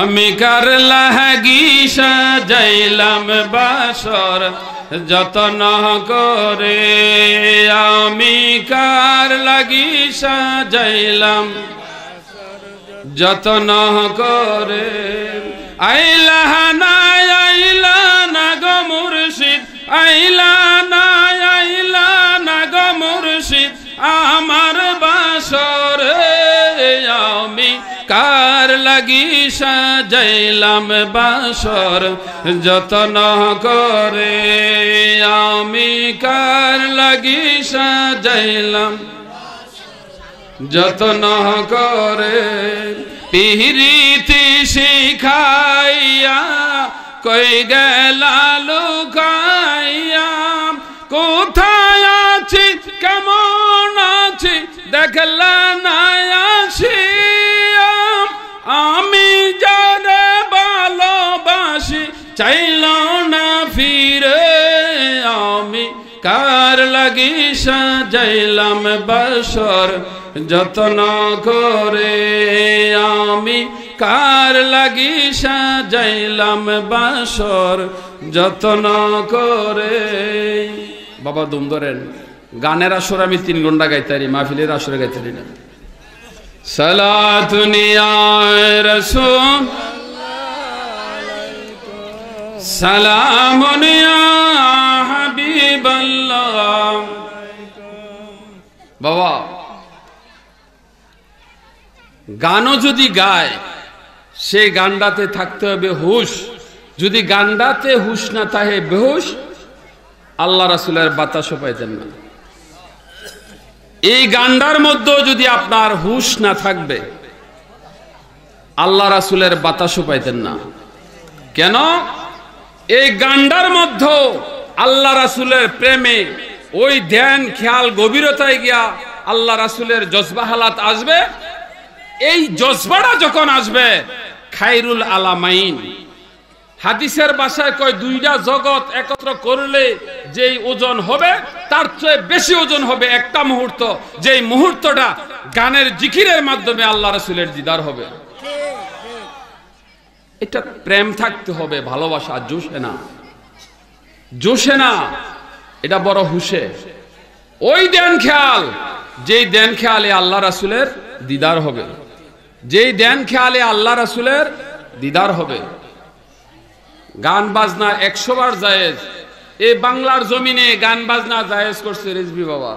अमिकार लहगी सजैलम बासर जतन करे अमिकार लगी सजैलम जतन करे आइला ना गो मुर्शिद आइला ना गो मुर्शिद आमार बासर कार लगी सजैलम बासर जतन करे आमी कार लगी सजैलम जतन करे पीरीति सिखाइया कोई गेला लुकाइया कोथाय आछि केमन आछि देखला ना आछि चाइलो ना फिरे आमी कार लगी सजैलम बासर जतन करे आमी कार लगी सजैलम बासर जतन करे बाबा दुम धरें गानेर आसरे आमी 3 घंटा गाइतारी महफिलेर आसरे गाइतारी ना सलातुन या रसूल सलामुन या हबीबल्लाह। बाबा गानो जुदी गाय से गांडाते थकते हो बेहोश जुदी गांडाते हुश ना थाके बेहोश आल्लाह रसूलेर बताशो पाइतेन ना। এই গান্ডার মধ্যে যদি আপনার হুশ না থাকবে আল্লাহ রাসূলের বাতাসও পাইতেন না। কেন? এই গান্ডার মধ্যে আল্লাহ রাসূলের প্রেমে ওই ধ্যান খেয়াল গভীরতায় গিয়া আল্লাহ রাসূলের জজবা হালাত আসবে। এই জজবাটা যখন আসবে খায়রুল আলামাইন হাদিসের ভাষায় কয় দুইটা জগৎ একত্র করলে যেই ওজন হবে তার চেয়ে বেশি ওজন হবে একটা মুহূর্ত, যেই মুহূর্তটা গানের জিকিরের মাধ্যমে আল্লাহ রাসূলের দিদার হবে। এটা প্রেম থাকতে হবে, ভালোবাসা জোশে না, এটা বড় হুশে ওই দেন খেয়াল, যেই দেন খেয়ালে আল্লাহ রাসূলের দিদার হবে, যেই দেন খেয়ালে আল্লাহ রাসূলের দিদার হবে। গান বাজনা 100 বার জায়েজ, এই বাংলার জমিনে গান বাজনা জায়েজ করছে রিজভী বাবা।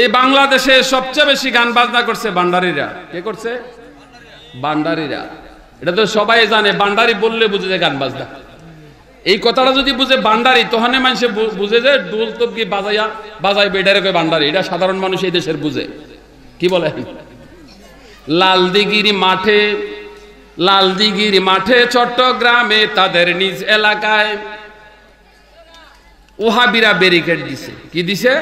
এই বাংলাদেশে সবচেয়ে বেশি গান বাজনা করছে ভান্ডারীরা। কে করছে? ভান্ডারীরা। এটা তো সবাই জানে, ভান্ডারী বললে বুঝে যায় গান বাজনা। এই কথাটা যদি বুঝে ভান্ডারী তখন মানুষে বুঝে যায় ডোল তবকি বাজায় বেটারে কয় ভান্ডারী। এটা সাধারণ মানুষ এই দেশের বুঝে। কি বলেন? লালদিগির মাঠে চট্টগ্রামে তাদের নিজ এলাকায় ওহাবিরা ব্যারিকেড দিছে। কি দিছে?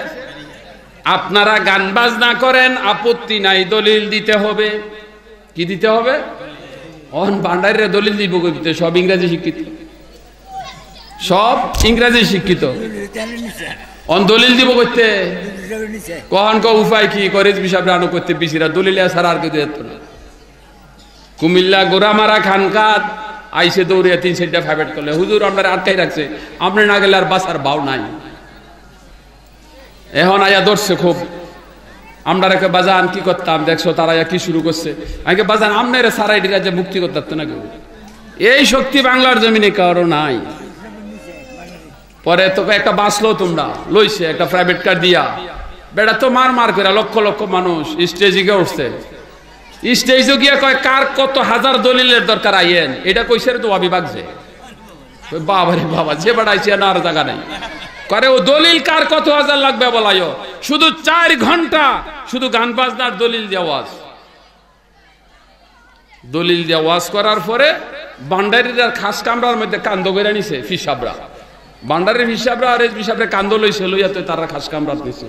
আপনারা গান বাজনা করেন, আপত্তি নাই, দলিল দিতে হবে। কি দিতে হবে? অন ভান্ডারীরা দলিল দিব কইতে, সব ইংরেজি শিক্ষিত অন দলিল দিব কইতে। কোন উপায় কি করে হিসাব রানো করতে বিচিরা দলিল ছাড়া আর কিছু এত না। কুমিল্লা গোরামারা খানকাত আইসে দৌড়িয়া 3-4টা ফ্যাবেট করলে হুজুর আপনার আটকাই রাখছে, আপনি না গেলে আর বাসার বাউ নাই। এখন আয়া ধরছে খুব, আমরা রেখে বাজান কি করতাম দেখছো তারা কি শুরু করছে। আমাকে বাজান আমনেরা সারাই রাজ্যে মুক্তি করতে না কেউ, এই শক্তি বাংলার জমিনে কারো নাই। পরে তোকে একটা বাঁচলো তোমরা লইছে একটা প্রাইভেট কার দিয়া, বেটা তো মার করে লক্ষ লক্ষ মানুষ স্টেজে গিয়ে উঠছে। স্টেজে গিয়ে কয় কার কত হাজার দলিলের দরকার আইয়েন। এটা কইছে রে দোয়া বিভাগ যে বাবা রে বাবা, যে বাড়াইছে না আর জায়গা নাই করে ও দলিল কার কত হাজার লাগবে বলাইও। শুধু 4 ঘন্টা শুধু গান বাজনার দলিল দিয়ে ওয়াজ, দলিল দিয়ে ওয়াজ করার পরে ভান্ডারীরা খাস কামরার মধ্যে কান্দ করে নিছে ফিসাবরা। ভান্ডারীর হিসাবরা আর হিসাবরা কান্দ লইছে, লইয়া তো তারা খাস কামরা নিছে।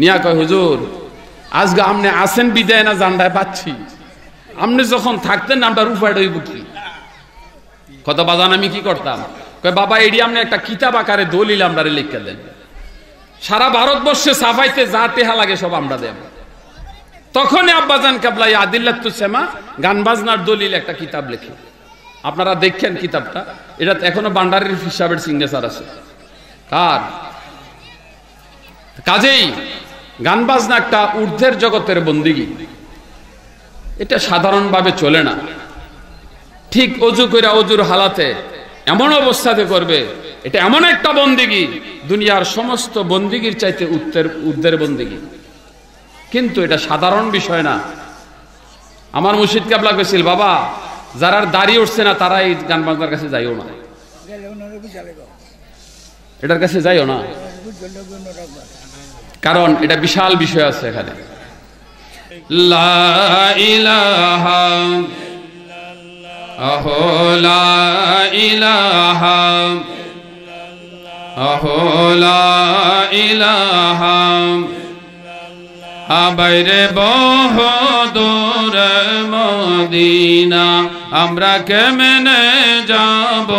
নিয়া কয় হুজুর আজকে আপনি আসেন বিদায় না জান্ডায় পাচ্ছি, আপনি যখন থাকতেন আমরা রুফায় ডইব কি কত বাজান আমি কি করতাম। কয় বাবা এডি আপনি একটা কিতাব আকারে দলিল আমরা লিখে দেন, সারা ভারতবর্ষে ছাপাইতে যা টেহা লাগে সব আমরা দেব। তখনই আব্বাজান কাবলাই আদিল্লাতুস সামা গান বাজনার দলিল একটা কিতাব লিখি। আপনারা দেখেন কিতাবটা, এটা এখনো বান্ডারির হিসাবের সিগনেচার আছে কার। কাজেই গান বাজনা একটা ঊর্ধ্বের জগতের বন্দিগি, এটা সাধারণভাবে চলে না। ঠিক অজু কইরা অজুর হালাতে এমন অবস্থাতে করবে, এটা এমন একটা বন্দিগি দুনিয়ার সমস্ত বন্দিগির চাইতে ঊর্ধ্বের বন্দিগি, কিন্তু এটা সাধারণ বিষয় না। আমার মুর্শিদ কাবলা কইছিল, বাবা যারা দাড়ি উঠছে না তারা এই গান বাজনার কাছে যাইও না, এটার কাছে যাইও না, কারণ এটা বিশাল বিষয় আছে এখানে। লা ইলাহা ইল্লাল্লাহ, আহো লা ইলাহা ইল্লাল্লাহ, আহো লা ইলাহা বাইরে বহুদূর মদিনা, আমরা কেমনে যাব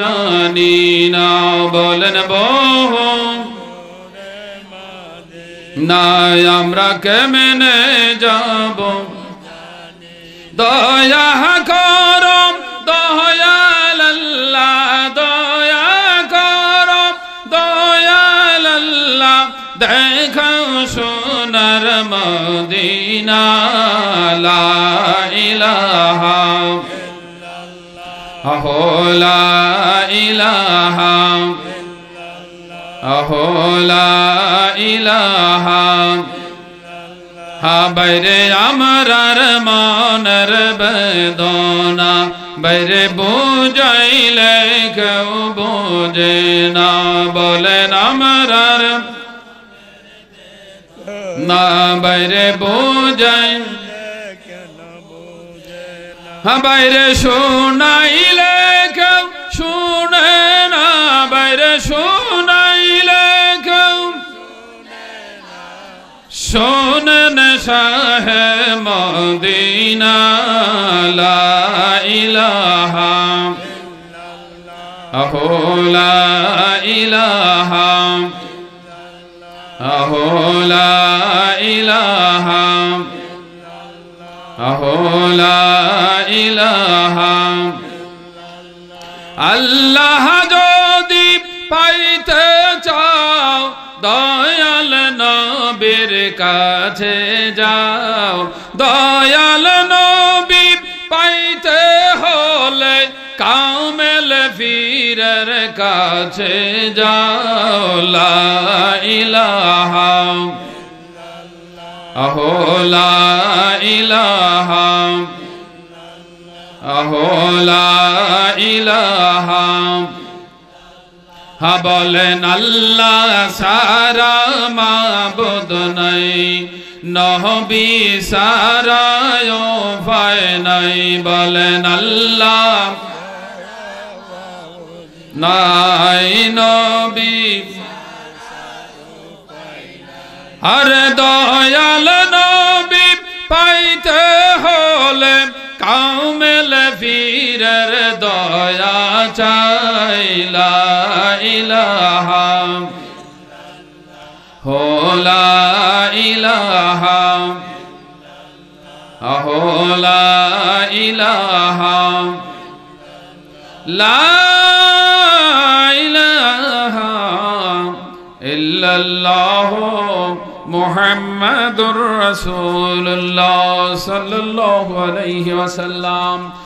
জানি না। বলেন বহুদূর মদিনা, আমরা কেমনে যাব দয়া করো দয়াল আল্লাহ, দয়া করো দয়াল আল্লাহ, দেখাও সোনার মদিনা। লা ইলাহা ইল্লাল্লাহ, আহো লা ইলাহা ইল্লাল্লাহ, আহো লা ইলাহা ইল্লাল্লাহ, হা বাইরে আমরার মনের বেদনা, বাইরে বুঝাইলে কেউ বোঝে না। বলেন আমরার না, বাইরে বোঝাই বাইরে শোনাইলে কেউ শুনে না, বাইরে শোনাইলে কেউ শোনেন সাহে মদিনা। লা ইলাহা ইল্লাল্লাহ, আহো লা ইলাহা ইল্লাল্লাহ, আহো লা ইলাহা ইল্লাল্লাহ, আহো লা ইলাহা ইল্লাল্লাহ। আল্লাহ যদি পাইতে চাও দয়াল নবীর কাছে যাও, দয়াল নবী পাইতে হলে কামেল পীরের কাছে যাও। লা ইলাহা ইল্লাল্লাহ, আহো লা ইলাহা ইল্লাল্লাহ, আহো লা ইলাহা ইল্লাল্লাহ। বলেন আল্লাহ সারা মাবুদ নাই, নহবি সারা উপায় নাই। বলেন আল্লাহ নাই, নবী আর দয়াল নবী পাইতে হলে কামেল পীরের দয়া চাই। লা ইলাহা ইলাহা আহো লা ইলাহা, লা ইলাহা ইল্লাল্লাহ মুহাম্মাদুর রাসূলুল্লাহ সাল্লাল্লাহু আলাইহি ওয়াসাল্লাম।